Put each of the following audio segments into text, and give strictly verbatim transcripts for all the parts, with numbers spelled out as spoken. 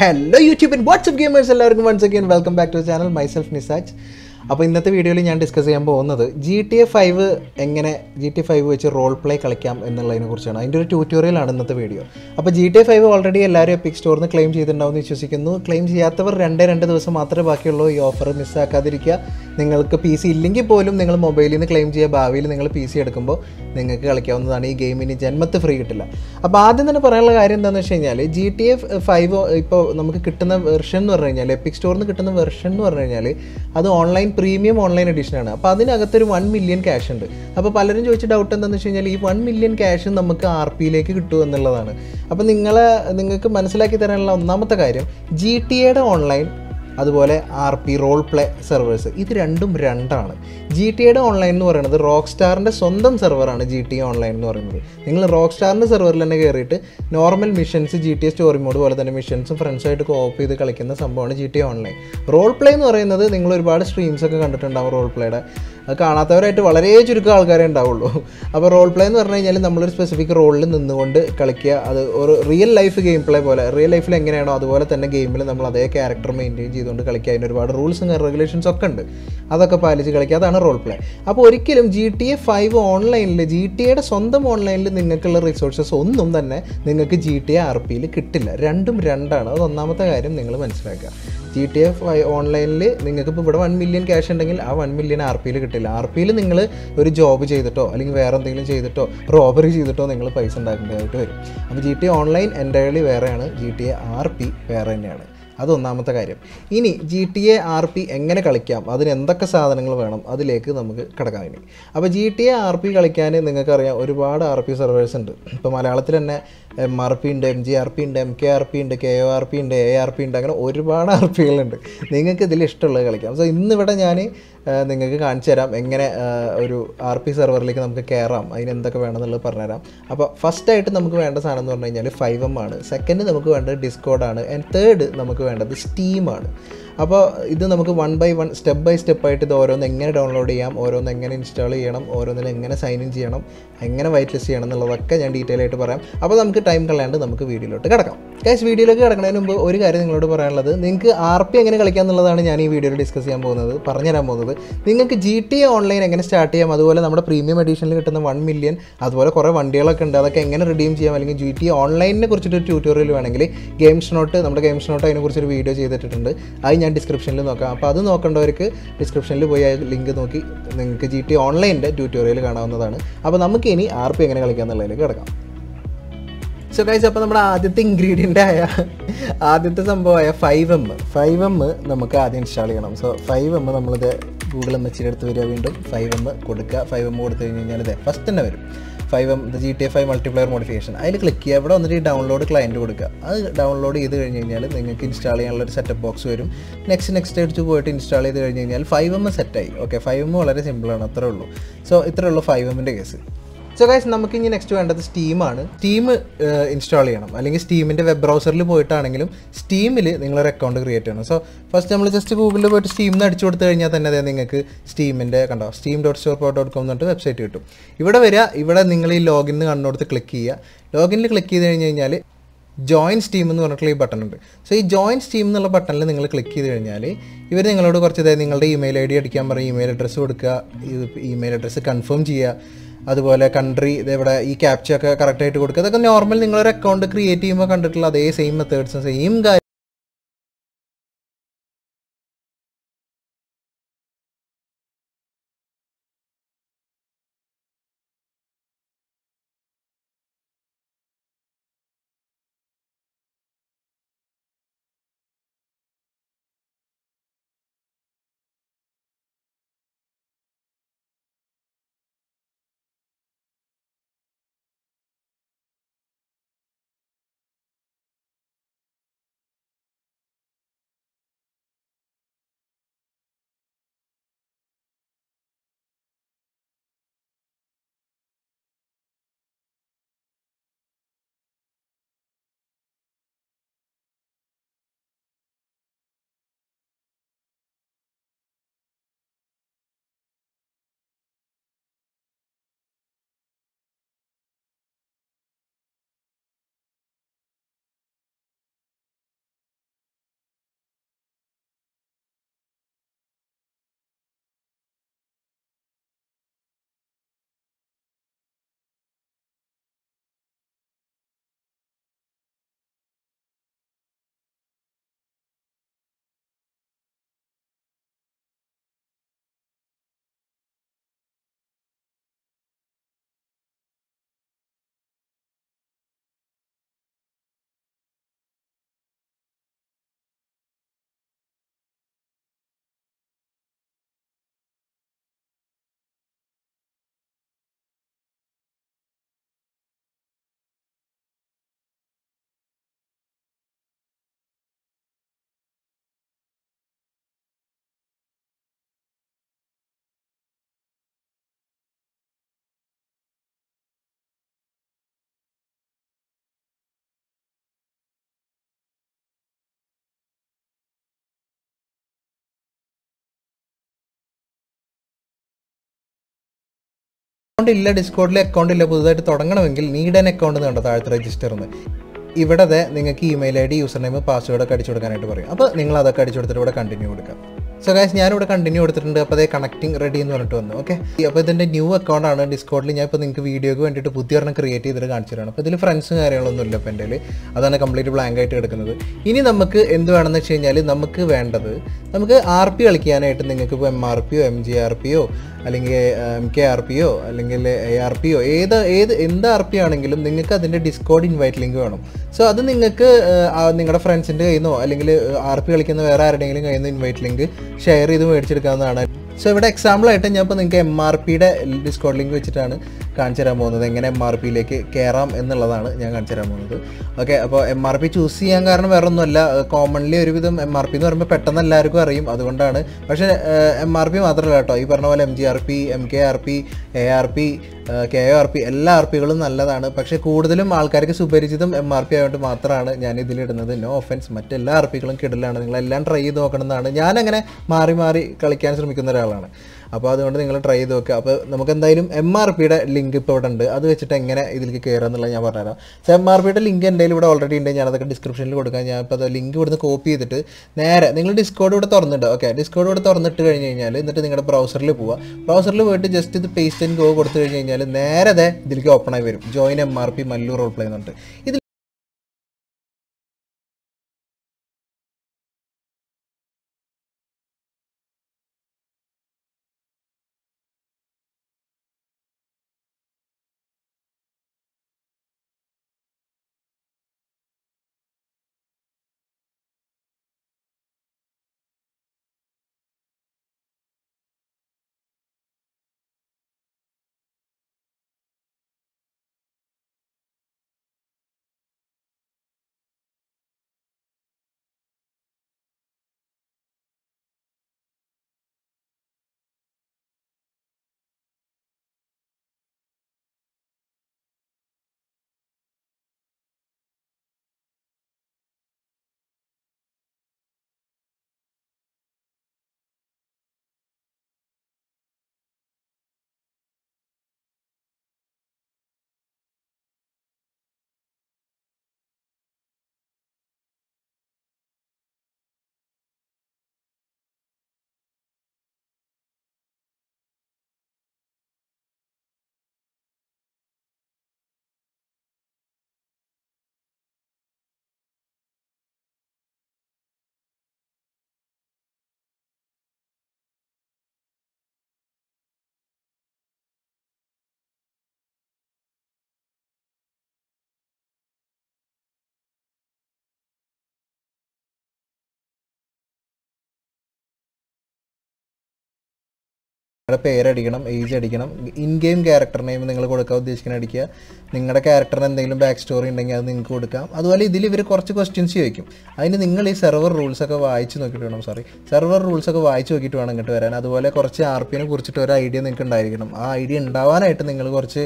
Hello YouTube and what's up gamers, എല്ലാവർക്കും once again welcome back to the channel. Myself Nisaj. അപ്പോൾ ഇന്നത്തെ വീഡിയോയിൽ ഞാൻ ഡിസ്കസ് ചെയ്യാൻ പോകുന്നത് ജി ടി എ ഫൈവ് എങ്ങനെ ജി ടി എ ഫൈവ് വെച്ച് റോൾ പ്ലേ കളിക്കാം എന്നുള്ളതിനെ കുറിച്ചാണ്. അതിൻ്റെ ഒരു ട്യൂട്ടോറിയൽ ആണ് ഇന്നത്തെ വീഡിയോ. അപ്പോൾ G T A five already എല്ലാവരും എപ്പിക് സ്റ്റോറിൽ നിന്ന് ക്ലെയിം ചെയ്തിട്ടുണ്ടാവുമെന്ന് വിശ്വസിക്കുന്നു. ക്ലെയിം ചെയ്യാത്തവർ രണ്ട് രണ്ട് ദിവസം മാത്രമേ ബാക്കിയുള്ളൂ. ഈ ഓഫർ മിസ്സാക്കാതിരിക്കുക. നിങ്ങൾക്ക് പി സി ഇല്ലെങ്കിൽ പോലും നിങ്ങൾ മൊബൈലിൽ നിന്ന് ക്ലെയിം ചെയ്യുക. ഭാവിയിൽ നിങ്ങൾ പി സി എടുക്കുമ്പോൾ നിങ്ങൾക്ക് കളിക്കാവുന്നതാണ്. ഈ ഗെയിമിന് ജന്മത്ത് ഫ്രീ കിട്ടില്ല. അപ്പോൾ ആദ്യം തന്നെ പറയാനുള്ള കാര്യം എന്താണെന്ന് വെച്ച് കഴിഞ്ഞാൽ ജി ടി എഫ് ഫൈവ് ഇപ്പോൾ നമുക്ക് കിട്ടുന്ന വെർഷൻ എന്ന് പറഞ്ഞു കഴിഞ്ഞാൽ എപ്പിക് സ്റ്റോറിൽ നിന്ന് കിട്ടുന്ന വെർഷൻ എന്ന് പറഞ്ഞു കഴിഞ്ഞാൽ അത് ഓൺലൈൻ പ്രീമിയം ഓൺലൈൻ എഡിഷനാണ്. അപ്പോൾ അതിനകത്തൊരു വൺ മില്യൺ ക്യാഷ് ഉണ്ട്. അപ്പോൾ പലരും ചോദിച്ച ഡൗട്ട് എന്താണെന്ന് വെച്ച് കഴിഞ്ഞാൽ ഈ വൺ മില്യൺ ക്യാഷ് നമുക്ക് ആർ പിയിലേക്ക് കിട്ടും എന്നുള്ളതാണ്. അപ്പോൾ നിങ്ങളെ നിങ്ങൾക്ക് മനസ്സിലാക്കി തരാനുള്ള ഒന്നാമത്തെ കാര്യം ജി ടി എയുടെ ഓൺലൈൻ അതുപോലെ R P role play servers ഇത് രണ്ടും രണ്ടാണ്. ജി ടി എയുടെ ഓൺലൈൻ എന്ന് പറയുന്നത് റോക്ക്സ്റ്റാറിൻ്റെ സ്വന്തം സെർവറാണ്. ജി ടി എ ഓൺലൈൻ എന്ന് പറയുന്നത് നിങ്ങൾ റോക്ക്സ്റ്റാറിൻ്റെ സെർവറിൽ തന്നെ കയറിയിട്ട് normal missions G T A story mode പോലെ തന്നെ മിഷൻസും ഫ്രണ്ട്സുമായിട്ട് കോപ്പ് ചെയ്ത് കളിക്കുന്ന സംഭവമാണ് G T A online. Role play എന്ന് പറയുന്നത് നിങ്ങൾ ഒരുപാട് സ്ട്രീംസൊക്കെ കണ്ടിട്ടുണ്ടാവും. റോൾ പ്ലേയുടെ അത് കാണാത്തവരായിട്ട് വളരെ ചുരുക്കം ആൾക്കാരെ ഉണ്ടാവുള്ളൂ. അപ്പോൾ റോൾ പ്ലേ എന്ന് പറഞ്ഞു കഴിഞ്ഞാൽ നമ്മളൊരു സ്പെസിഫിക് റോളിൽ നിന്നുകൊണ്ട് കളിക്കുക. അത് ഒരു റിയൽ ലൈഫ് ഗെയിം പ്ലേ പോലെ റിയൽ ലൈഫിൽ എങ്ങനെയാണോ അതുപോലെ തന്നെ ഗെയിമിൽ നമ്മൾ അതേ ക്യാരക്ടർ മെയിൻറ്റെയിൻ ചെയ്തുകൊണ്ട് കളിക്കുക. അതിന് ഒരുപാട് റൂൾസും റെഗുലേഷൻസ് ഒക്കെ ഉണ്ട്. അതൊക്കെ പാലിച്ച് കളിക്കുക. അതാണ് റോൾ പ്ലേ. അപ്പോൾ ഒരിക്കലും ജി ടി എ ഫൈവ് ഓൺലൈനിൽ ജി ടി എയുടെ സ്വന്തം ഓൺലൈനിൽ നിങ്ങൾക്കുള്ള റിസോഴ്സസ് ഒന്നും തന്നെ നിങ്ങൾക്ക് ജി ടി എ ആർ പിയിൽ കിട്ടില്ല. രണ്ടും രണ്ടാണ്. അത് ഒന്നാമത്തെ കാര്യം നിങ്ങൾ മനസ്സിലാക്കുക. ജി ടി എ ഫൈവ് ഓൺലൈനിൽ നിങ്ങൾക്കിപ്പോൾ ഇവിടെ വൺ മില്യൺ ക്യാഷ് ഉണ്ടെങ്കിൽ ആ വൺ മില്യൺ ആർ പിയിൽ കിട്ടില്ല. ആർ പിയിൽ നിങ്ങൾ ഒരു ജോബ് ചെയ്തിട്ടോ അല്ലെങ്കിൽ വേറെ എന്തെങ്കിലും ചെയ്തിട്ടോ റോബറി ചെയ്തിട്ടോ നിങ്ങൾ പൈസ ഉണ്ടാക്കേണ്ടതായിട്ട് വരും. അപ്പോൾ G T A online entirely വേറെയാണ്, G T A R P വേറെ തന്നെയാണ്. അതൊന്നാമത്തെ കാര്യം. ഇനി G T A R P എങ്ങനെ കളിക്കാം, അതിന് എന്തൊക്കെ സാധനങ്ങൾ വേണം, അതിലേക്ക് നമുക്ക് കിടക്കാം ഇനി. അപ്പോൾ G T A R P കളിക്കാൻ നിങ്ങൾക്കറിയാം ഒരുപാട് ആർ പി സെർവേഴ്സ് ഉണ്ട്. ഇപ്പോൾ മലയാളത്തിൽ തന്നെ എം ആർ പി ഉണ്ട്, എം ജി ആർ പി ഉണ്ട്, എം കെ ആർ പി ഉണ്ട്, കെ ഒ ആർ പി ഉണ്ട്, എ ആർ പി ഉണ്ട്, അങ്ങനെ ഒരുപാട് ആർ പികളുണ്ട്. നിങ്ങൾക്ക് ഇതിൽ ഇഷ്ടമുള്ളത് കളിക്കാം. സോ ഇന്നിവിടെ ഞാൻ നിങ്ങൾക്ക് കാണിച്ചു തരാം എങ്ങനെ ഒരു ആർ പി സെർവറിലേക്ക് നമുക്ക് കയറാം, അതിന് എന്തൊക്കെ വേണമെന്നുള്ളത് പറഞ്ഞുതരാം. അപ്പോൾ ഫസ്റ്റായിട്ട് നമുക്ക് വേണ്ട സാധനം എന്ന് പറഞ്ഞു കഴിഞ്ഞാൽ ഫൈവം ആണ്. സെക്കൻഡ് നമുക്ക് വേണ്ടത് ഡിസ്കോഡാണ്. ആൻഡ് തേർഡ് നമുക്ക് വേണ്ടത് സ്റ്റീമാണ്. അപ്പോൾ ഇത് നമുക്ക് one by one step by സ്റ്റെപ്പായിട്ട് ഇത് ഓരോന്ന് എങ്ങനെ ഡൗൺലോഡ് ചെയ്യാം, ഓരോന്ന് എങ്ങനെ ഇൻസ്റ്റാൾ ചെയ്യണം, ഓരോന്നിൽ എങ്ങനെ സൈൻ ഇൻ ചെയ്യണം, എങ്ങനെ വൈറ്റ് ലിസ്റ്റ് ചെയ്യണം എന്നുള്ളതൊക്കെ ഞാൻ ഡീറ്റെയിൽ ആയിട്ട് പറയാം. അപ്പോൾ നമുക്ക് ടൈം കളയാണ്ട് നമുക്ക് വീഡിയോയിലോട്ട് കിടക്കാം. ഗൈസ്, വീഡിയോയിലേക്ക് കിടക്കുന്നതിന് മുമ്പ് ഒരു കാര്യം നിങ്ങളോട് പറയാനുള്ളത്, നിങ്ങൾക്ക് ആർ പി എങ്ങനെ കളിക്കാം എന്നുള്ളതാണ് ഞാൻ ഈ വീഡിയോയിൽ ഡിസ്കസ് ചെയ്യാൻ പോകുന്നത്, പറഞ്ഞു തരാൻ പോകുന്നത്. നിങ്ങൾക്ക് ജി ടി എ ഓൺലൈൻ എങ്ങനെ സ്റ്റാർട്ട് ചെയ്യാം, അതുപോലെ നമ്മുടെ പ്രീമിയം എഡീഷനിൽ കിട്ടുന്ന വൺ മില്യൺ അതുപോലെ കുറേ വണ്ടികളൊക്കെ ഉണ്ട്, അതൊക്കെ എങ്ങനെ റിഡീം ചെയ്യാം, അല്ലെങ്കിൽ ജി ടി എ ഓൺലൈനിനെ കുറിച്ചിട്ട് ഒരു ട്യൂട്ടോറിയൽ വേണമെങ്കിൽ ഗെയിംസ് നോട്ട്, നമ്മുടെ ഗെയിംസ് നോട്ട് അതിനെക്കുറിച്ചൊരു വീഡിയോ ചെയ്തിട്ടുണ്ട്. അത് ഞാൻ ഡിസ്ക്രിപ്ഷനിൽ നോക്കാം. അപ്പോൾ അത് നോക്കേണ്ടവർക്ക് ഡിസ്ക്രിപ്ഷനിൽ പോയി ആ ലിങ്ക് നോക്കി നിങ്ങൾക്ക് ജി ടി എ ഓൺലൈനിൻ്റെ ട്യൂട്ടോറിയൽ കാണാവുന്നതാണ്. അപ്പോൾ നമുക്ക് ഇനി ആർ പി എങ്ങനെ കളിക്കാം എന്നുള്ളതിലേക്ക് കിടക്കാം. സോ ഗൈസ്, അപ്പോൾ നമ്മുടെ ആദ്യത്തെ ഇൻഗ്രീഡിയൻ്റ് ആയ ആദ്യത്തെ സംഭവമായ ഫൈവെം ഫൈവെം നമുക്ക് ആദ്യം ഇൻസ്റ്റാൾ ചെയ്യണം. സോ ഫൈവെം നമ്മളിത് ഗൂഗിൾ എം എച്ചിൻ്റെ അടുത്ത് വരിക, വീണ്ടും ഫൈവെം കൊടുക്കുക. ഫൈവെം കൊടുത്തു കഴിഞ്ഞ് കഴിഞ്ഞാൽ ഇതേ ഫസ്റ്റ് തന്നെ വരും FiveM the G T A five multiplayer modification. അതിൽ ക്ലിക്ക് ചെയ്യുക. ഇവിടെ വന്നിട്ട് ഡൗൺലോഡ് ക്ലയൻറ്റ് കൊടുക്കുക. അത് ഡൗൺലോഡ് ചെയ്ത് കഴിഞ്ഞ് കഴിഞ്ഞാൽ നിങ്ങൾക്ക് ഇൻസ്റ്റാൾ ചെയ്യാനുള്ളൊരു സെറ്റപ്പ് ബോക്സ് വരും. നെക്സ്റ്റ് നെക്സ്റ്റ് അടിച്ച് പോയിട്ട് ഇൻസ്റ്റാൾ ചെയ്ത് കഴിഞ്ഞ് കഴിഞ്ഞാൽ ഫൈവെം സെറ്റായി. ഓക്കെ, ഫൈവെം വളരെ സിമ്പിളാണ്. അത്രേ ഉള്ളൂ. സോ ഇത്രേ ഉള്ളൂ ഫൈവെമ്മിൻ്റെ കേസ്. സോ ഗൈസ്, നമുക്കിനി നെക്സ്റ്റ് വേണ്ടത് സ്റ്റീമാണ്. സ്റ്റീം ഇൻസ്റ്റാൾ ചെയ്യണം, അല്ലെങ്കിൽ സ്റ്റീമിൻ്റെ വെബ് ബ്രൗസറിൽ പോയിട്ടാണെങ്കിലും സ്റ്റീമിൽ നിങ്ങളൊരു അക്കൗണ്ട് ക്രിയേറ്റ് ചെയ്യണം. സോ ഫസ്റ്റ് നമ്മൾ ജസ്റ്റ് ഗൂഗിളിൽ പോയിട്ട് സ്റ്റീമിൽ അടിച്ചു കൊടുത്തു കഴിഞ്ഞാൽ തന്നെ അതായത് നിങ്ങൾക്ക് സ്റ്റീമിൻ്റെ കണ്ടോ Steam dot store dot com എന്നിട്ട് വെബ്സൈറ്റ് കിട്ടും. ഇവിടെ വരിക, ഇവിടെ നിങ്ങൾ ഈ ലോഗിൻ കണ്ടുകൊടുത്ത് ക്ലിക്ക് ചെയ്യുക. ലോഗിനിൽ ക്ലിക്ക് ചെയ്ത് കഴിഞ്ഞ് കഴിഞ്ഞാൽ ജോയിൻ സ്റ്റീം എന്ന് പറഞ്ഞിട്ടുള്ള ഈ ബട്ടൺ ഉണ്ട്. സോ ഈ ജോയിൻ സ്റ്റീം എന്നുള്ള ബട്ടണിൽ നിങ്ങൾ ക്ലിക്ക് ചെയ്ത് കഴിഞ്ഞാൽ ഇവർ നിങ്ങളോട് കുറച്ചതായത് നിങ്ങളുടെ ഇമെയിൽ ഐ ഡി അടിക്കാൻ പറയും. ഇമെയിൽ അഡ്രസ്സ് കൊടുക്കുക, ഇമെയിൽ അഡ്രസ്സ് കൺഫേം ചെയ്യുക, അതുപോലെ കൺട്രി ഇവിടെ ഈ ക്യാപ്ച ഒക്കെ കറക്റ്റായിട്ട് കൊടുക്കുക. അതൊക്കെ നോർമൽ നിങ്ങളൊരു അക്കൗണ്ട് ക്രിയേറ്റ് ചെയ്യുമ്പോൾ കണ്ടിട്ടുള്ള അതേ സെയിം മെത്തേഡ്സും സെയിം കാര്യം Discord account need an account register. If you have email I D, username, password, you continue. So guys, I will continue connecting ready. Okay? This new account on Discord, I will create a video and create a friends. That's completely blank. Now, what we want to do is R P, M R P, M G R P, K R P, A R P, either R P or Discord invite link. So that's your friends and R P invite link share it. So for example, I M R P Discord link which M R P like Karam and the okay, M R P choose commonly M R P pattern M R P M G R P, M K R P, A R P. K R P, L R P കളും നല്ലതാണ് പക്ഷേ കൂടുതലും ആൾക്കാർക്ക് സുപരിചിതം M R P ആയിട്ട് മാത്രമാണ് ഞാൻ ഇതിൽ ഇടുന്നത്. No offense മറ്റെല്ലാ R P കളും കിടലാണ്. നിങ്ങൾ എല്ലാം ട്രൈ ചെയ്ത് നോക്കണമെന്നാണ് ഞാൻ അങ്ങനെ മാറി മാറി കളിക്കാൻ ശ്രമിക്കുന്ന ഒരാളാണ്. അപ്പോൾ അതുകൊണ്ട് നിങ്ങൾ ട്രൈ ചെയ്ത് നോക്കുക. അപ്പോൾ നമുക്ക് എന്തായാലും M R P യുടെ ലിങ്ക് ഇപ്പോൾ ഇവിടെ ഉണ്ട്. അത് വെച്ചിട്ട് എങ്ങനെ ഇതിലേക്ക് കേറാന്നുള്ളത് ഞാൻ പറഞ്ഞു തരാം. സോ M R P യുടെ ലിങ്ക് എന്തായാലും ഇവിടെ ഓൾറെഡി ഉണ്ട്. ഞാൻ അതൊക്കെ ഡിസ്ക്രിപ്ഷനിൽ കൊടുക്കാം. ഞാൻ ഇപ്പോൾ ആ ലിങ്ക് ഇവിടുന്ന് കോപ്പി ചെയ്തിട്ട് നേരെ നിങ്ങൾ ഡിസ്കോർഡ് ഇവിടെ തുറന്നിട്ട് ഓക്കേ ഡിസ്കോർഡ് ഇവിടെ തുറന്നിട്ട് കഴിഞ്ഞു കഴിഞ്ഞാൽ എന്നിട്ട് നിങ്ങളുടെ ബ്രൗസറിൽ പോവുക. ബ്രൗസറിൽ പോയിട്ട് ജസ്റ്റ് ഇത് പേസ്റ്റ് ആൻഡ് ഗോ കൊടുത്തു കഴിഞ്ഞു കഴിഞ്ഞാൽ നേരെ ദേ ഇതിലേക്ക് ഓപ്പൺ ആയി വരും. ജോയിൻ M R P മല്ലൂർ റോൾ പ്ലേ എന്നുണ്ട്. ഇത് pair adikanam, age adikanam, in-game character name ningal kodukka udheshikana adikka, ningada character ne endenkilum backstory undenge adu ningalku kodukam. Aduvale idil ivaru korchu questions cheyikkum. Adine ningal ee server rules okke vaayichu nokkittu venam sorry. Server rules okke vaayichu nokkittu venam ingotte varan. Aduvale korchu R P ne kurichittu oru idea ningalku undaayirikkanam. Aa idea undavanayitte ningal korchu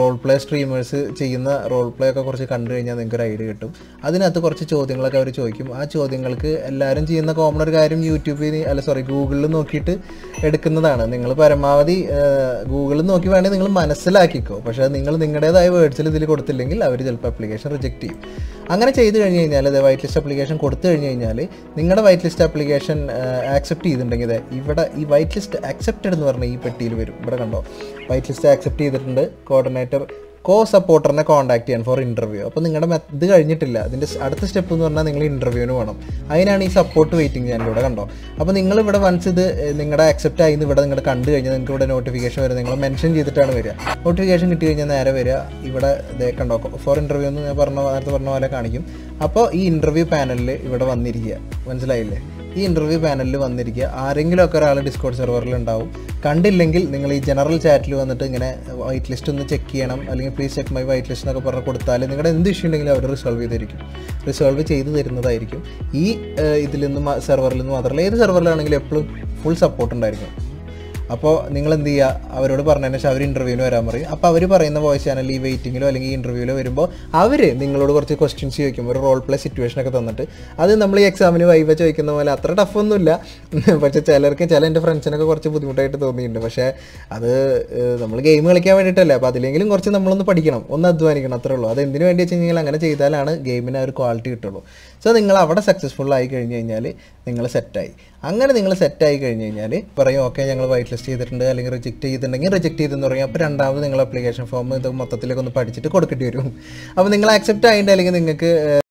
role play streamers cheyyunna role play okke korchu kandu kennal ningalku oru idea kittum. Adinathu korchu chodyangal okke avaru chodikum. Aa chodyangalku ellarum cheyyunna common oru karyam YouTube il alla sorry Google il nokkittu edukkunnadana. Google no give anything manasalakiko, but I think I would sell the code to Lingle, I will application rejective. I'm going to say the whitelist application code third in Yale, Ningada whitelist application accept either. If it a whitelist accepted in the whitelist accept either coordinator. Co-supporter contact for interview. If you don't have the step, you have to interview. That's why support waiting. If you once accept it, you have a notification. You have mentioned the notification. For interview, you have to this interview panel. This interview panel is in Discord server. If general chat, check whitelist. Please check my whitelist. Resolve it. Resolve it. This server is full support. അപ്പോൾ നിങ്ങൾ എന്ത് ചെയ്യുക, അവരോട് പറഞ്ഞ ശേഷം അവർ ഇൻ്റർവ്യൂവിന് വരാൻ പറയും. അപ്പോൾ അവർ പറയുന്ന വോയിസ് ചാനൽ ഈ വെയിറ്റിങ്ങിലോ അല്ലെങ്കിൽ ഇൻ്റർവ്യൂവിലോ വരുമ്പോൾ അവർ നിങ്ങളോട് കുറച്ച് ക്വസ്റ്റ്യൻസ് ചോദിക്കും, ഒരു റോൾ പ്ലേ സിറ്റുവേഷനൊക്കെ തന്നിട്ട്. അത് നമ്മൾ ഈ എക്സാമിന് വൈവ ചോദിക്കുന്ന പോലെ അത്ര ടഫൊന്നുമില്ല. പക്ഷേ ചിലർക്ക് ചില എൻ്റെ ഫ്രണ്ട്സിനൊക്കെ കുറച്ച് ബുദ്ധിമുട്ടായിട്ട് തോന്നിയിട്ടുണ്ട്. പക്ഷേ അത് നമ്മൾ ഗെയിം കളിക്കാൻ വേണ്ടിയിട്ടല്ലേ, അപ്പോൾ അതിലെങ്കിലും കുറച്ച് നമ്മളൊന്ന് പഠിക്കണം, ഒന്ന് അധ്വാനിക്കണം, അത്രേ ഉള്ളൂ. അത് എന്തിനു വേണ്ടി വെച്ച് കഴിഞ്ഞാൽ അങ്ങനെ ചെയ്താലാണ് ഗെയിമിന് ആ ഒരു ക്വാളിറ്റി കിട്ടുള്ളൂ. സോ നിങ്ങൾ അവിടെ സക്സസ്ഫുള്ളായി കഴിഞ്ഞ് കഴിഞ്ഞാൽ നിങ്ങൾ സെറ്റായി. അങ്ങനെ നിങ്ങൾ സെറ്റായി കഴിഞ്ഞ് കഴിഞ്ഞാൽ പറയും, ഓക്കെ ഞങ്ങൾ വൈറ്റ് ലിസ്റ്റ് ചെയ്തിട്ടുണ്ട് അല്ലെങ്കിൽ റിജക്റ്റ് ചെയ്തിട്ടുണ്ടെങ്കിൽ റിജക്റ്റ് ചെയ്തെന്ന് പറയും. അപ്പോൾ രണ്ടാമത് നിങ്ങൾ അപ്ലിക്കേഷൻ ഫോം ഇത് മൊത്തത്തിലൊക്കെ ഒന്ന് പഠിച്ചിട്ട് കൊടുക്കേണ്ടി വരും. അപ്പോൾ നിങ്ങൾ ആക്സെപ്റ്റ് ആയിട്ട് അല്ലെങ്കിൽ നിങ്ങൾക്ക്